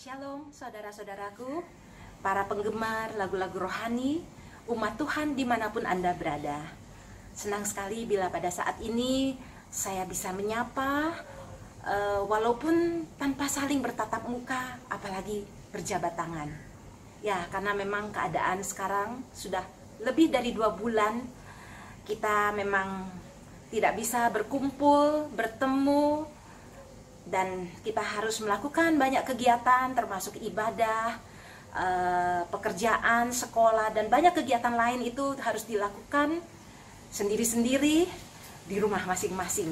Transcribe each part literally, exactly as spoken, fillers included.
Shalom saudara-saudaraku, para penggemar lagu-lagu rohani, umat Tuhan dimanapun Anda berada. Senang sekali bila pada saat ini saya bisa menyapa, uh, walaupun tanpa saling bertatap muka, apalagi berjabat tangan. Ya, karena memang keadaan sekarang sudah lebih dari dua bulan, kita memang tidak bisa berkumpul, bertemu, dan kita harus melakukan banyak kegiatan termasuk ibadah, pekerjaan, sekolah, dan banyak kegiatan lain itu harus dilakukan sendiri-sendiri di rumah masing-masing.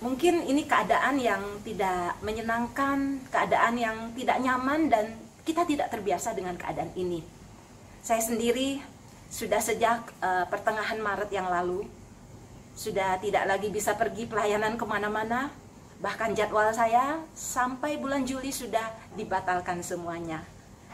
Mungkin ini keadaan yang tidak menyenangkan, keadaan yang tidak nyaman, dan kita tidak terbiasa dengan keadaan ini. Saya sendiri sudah sejak pertengahan Maret yang lalu sudah tidak lagi bisa pergi pelayanan kemana-mana. Bahkan jadwal saya sampai bulan Juli sudah dibatalkan semuanya.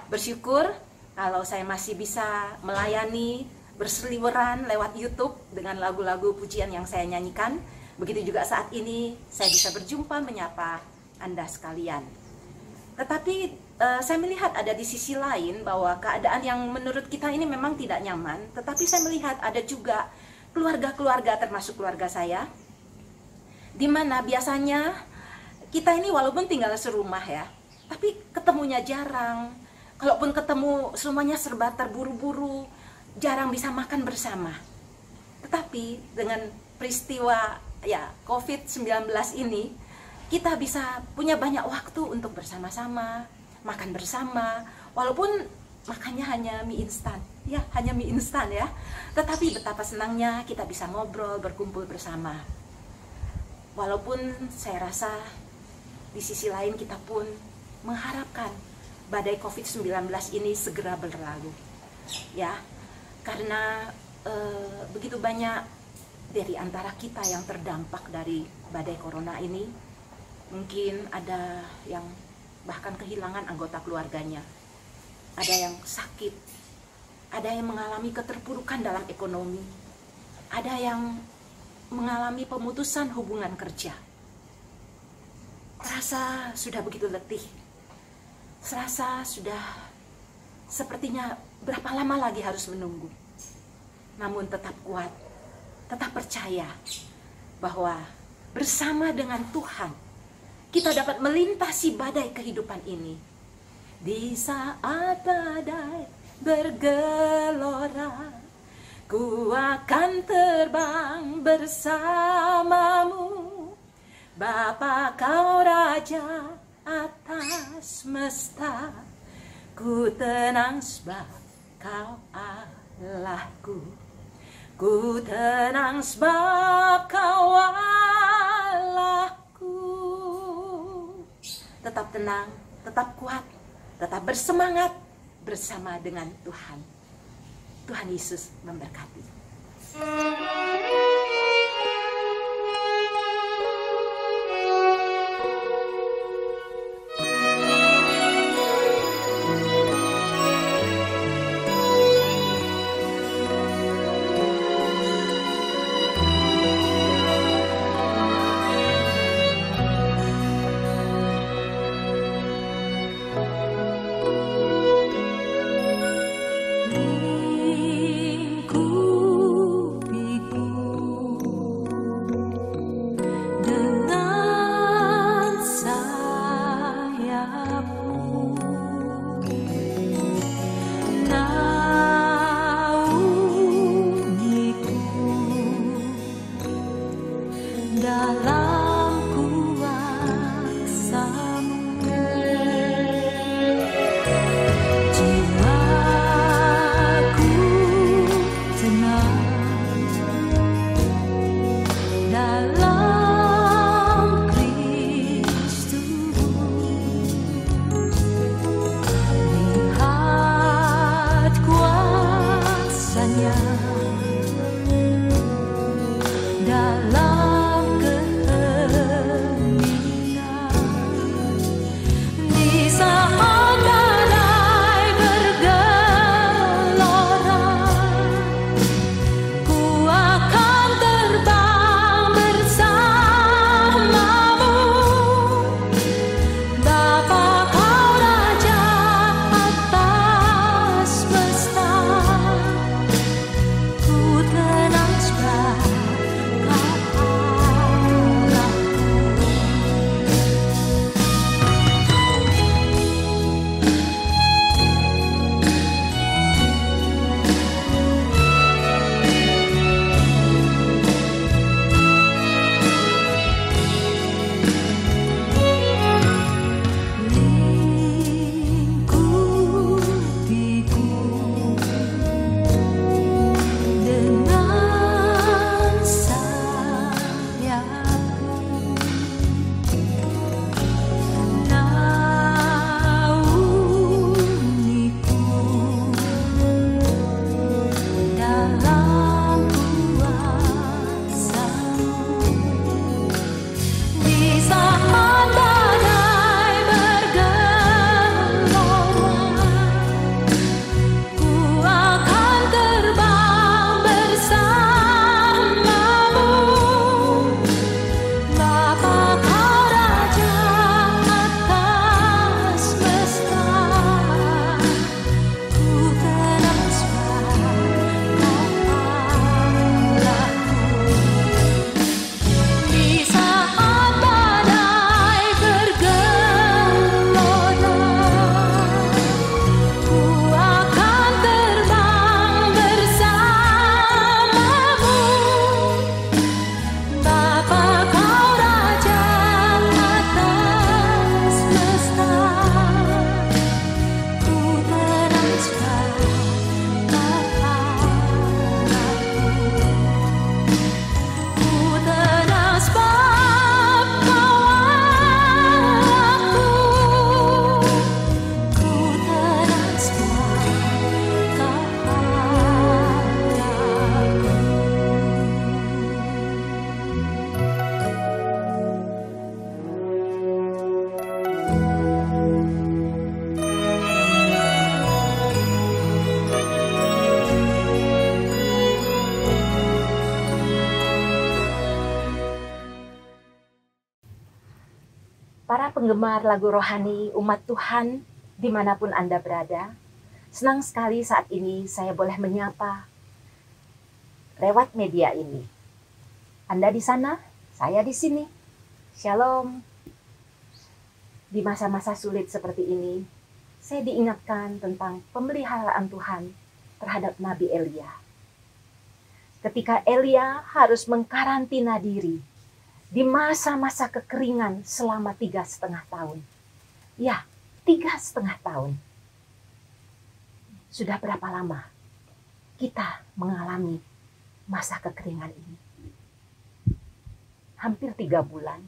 Bersyukur kalau saya masih bisa melayani, berseliweran lewat YouTube dengan lagu-lagu pujian yang saya nyanyikan. Begitu juga saat ini saya bisa berjumpa menyapa Anda sekalian. Tetapi eh, saya melihat ada di sisi lain bahwa keadaan yang menurut kita ini memang tidak nyaman. Tetapi saya melihat ada juga keluarga-keluarga, termasuk keluarga saya, dimana biasanya kita ini walaupun tinggal serumah ya, tapi ketemunya jarang. Kalaupun ketemu semuanya serba terburu-buru, jarang bisa makan bersama. Tetapi dengan peristiwa ya COVID sembilan belas ini, kita bisa punya banyak waktu untuk bersama-sama, makan bersama, walaupun makannya hanya mie instan. Ya, hanya mie instan ya. Tetapi betapa senangnya kita bisa ngobrol, berkumpul bersama. Walaupun saya rasa di sisi lain kita pun mengharapkan badai COVID sembilan belas ini segera berlalu. Ya, karena e, begitu banyak dari antara kita yang terdampak dari badai corona ini. Mungkin ada yang bahkan kehilangan anggota keluarganya. Ada yang sakit. Ada yang mengalami keterpurukan dalam ekonomi. Ada yang mengalami pemutusan hubungan kerja. Terasa sudah begitu letih. Serasa sudah sepertinya berapa lama lagi harus menunggu. Namun tetap kuat, tetap percaya bahwa bersama dengan Tuhan kita dapat melintasi badai kehidupan ini. Di saat badai bergelora, ku akan terbang bersamamu, Bapa kau Raja atas semesta. Ku tenang sebab kau Allahku. Ku tenang sebab kau Allahku. Tetap tenang, tetap kuat, tetap bersemangat bersama dengan Tuhan. Tuhan Yesus memberkati. Para penggemar lagu rohani umat Tuhan dimanapun Anda berada, senang sekali saat ini saya boleh menyapa lewat media ini. Anda di sana, saya di sini. Shalom. Di masa-masa sulit seperti ini, saya diingatkan tentang pemeliharaan Tuhan terhadap Nabi Elia. Ketika Elia harus mengkarantina diri di masa-masa kekeringan selama tiga setengah tahun. Ya, tiga setengah tahun. Sudah berapa lama kita mengalami masa kekeringan ini? Hampir tiga bulan.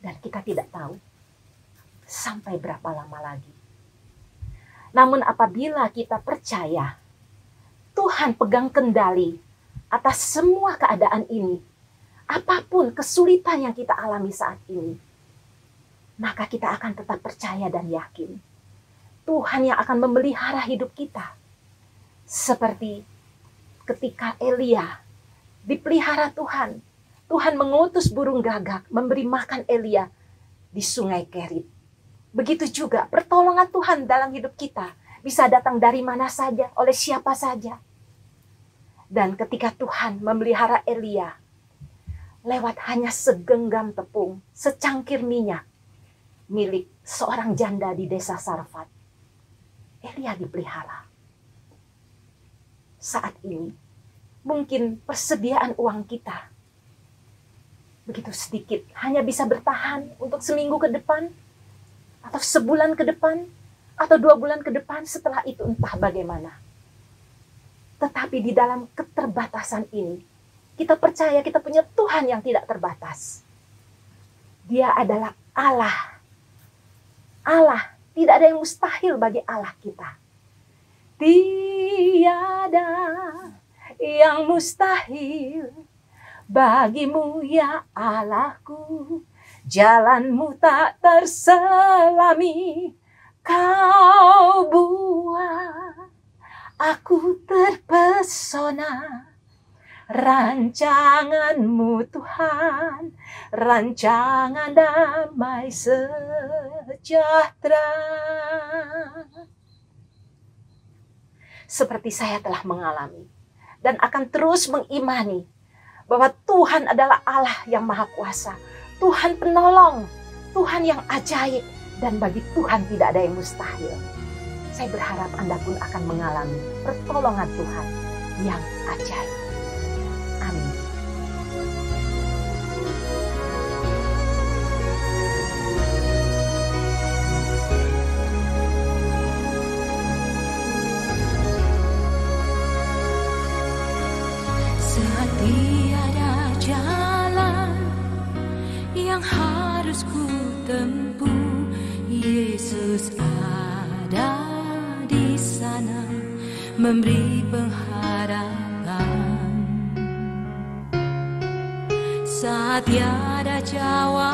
Dan kita tidak tahu sampai berapa lama lagi. Namun apabila kita percaya Tuhan pegang kendali atas semua keadaan ini, apapun kesulitan yang kita alami saat ini, maka kita akan tetap percaya dan yakin. Tuhan yang akan memelihara hidup kita. Seperti ketika Elia dipelihara Tuhan. Tuhan mengutus burung gagak memberi makan Elia di sungai Kerit. Begitu juga pertolongan Tuhan dalam hidup kita bisa datang dari mana saja, oleh siapa saja. Dan ketika Tuhan memelihara Elia lewat hanya segenggam tepung, secangkir minyak milik seorang janda di desa Sarfat, Elia dipelihara. Saat ini, mungkin persediaan uang kita begitu sedikit, hanya bisa bertahan untuk seminggu ke depan, atau sebulan ke depan, atau dua bulan ke depan, setelah itu entah bagaimana. Tetapi di dalam keterbatasan ini, kita percaya kita punya Tuhan yang tidak terbatas. Dia adalah Allah. Allah, tidak ada yang mustahil bagi Allah kita. Tiada yang mustahil bagimu ya Allahku. Jalanmu tak terselami. Kau buat aku terpesona. Rancanganmu Tuhan, rancangan damai sejahtera. Seperti saya telah mengalami dan akan terus mengimani bahwa Tuhan adalah Allah yang Maha Kuasa, Tuhan penolong, Tuhan yang ajaib, dan bagi Tuhan tidak ada yang mustahil. Saya berharap Anda pun akan mengalami pertolongan Tuhan yang ajaib. Amin. Setiada jalan yang harus ku tempuh, Yesus ada di sana memberi pengharapan. Saat tiada jawaban.